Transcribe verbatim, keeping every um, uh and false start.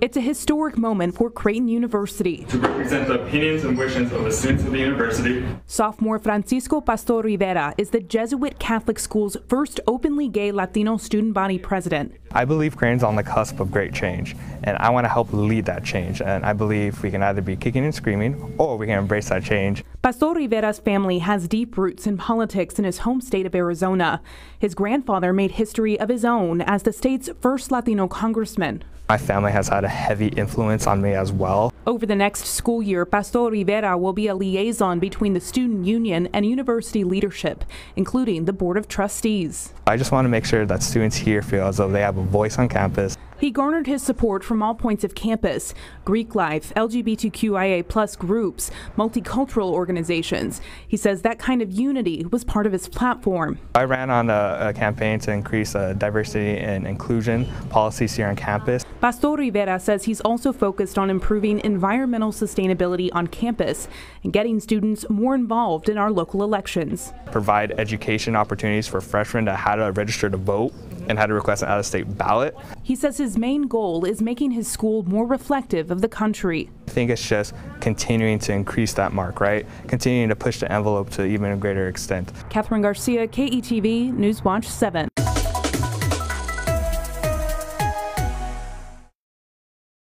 It's a historic moment for Creighton University to represent the opinions and wishes of the students of the university. Sophomore Francisco Pastor Rivera is the Jesuit Catholic School's first openly gay Latino student body president. I believe Creighton's on the cusp of great change, and I want to help lead that change, and I believe we can either be kicking and screaming or we can embrace that change. Pastor Rivera's family has deep roots in politics in his home state of Arizona. His grandfather made history of his own as the state's first Latino congressman. My family has had a heavy influence on me as well. Over the next school year, Pastor Rivera will be a liaison between the student union and university leadership, including the Board of Trustees. I just want to make sure that students here feel as though they have a voice on campus. He garnered his support from all points of campus: Greek life, L G B T Q I A plus groups, multicultural organizations. He says that kind of unity was part of his platform. I ran on a, a campaign to increase uh, diversity and inclusion policies here on campus. Pastor Rivera says he's also focused on improving environmental sustainability on campus and getting students more involved in our local elections. Provide education opportunities for freshmen to how to register to vote and how to request an out-of-state ballot. He says his main goal is making his school more reflective of the country. I think it's just continuing to increase that mark, right? Continuing to push the envelope to even a greater extent. Katherine Garcia, K E T V NewsWatch seven.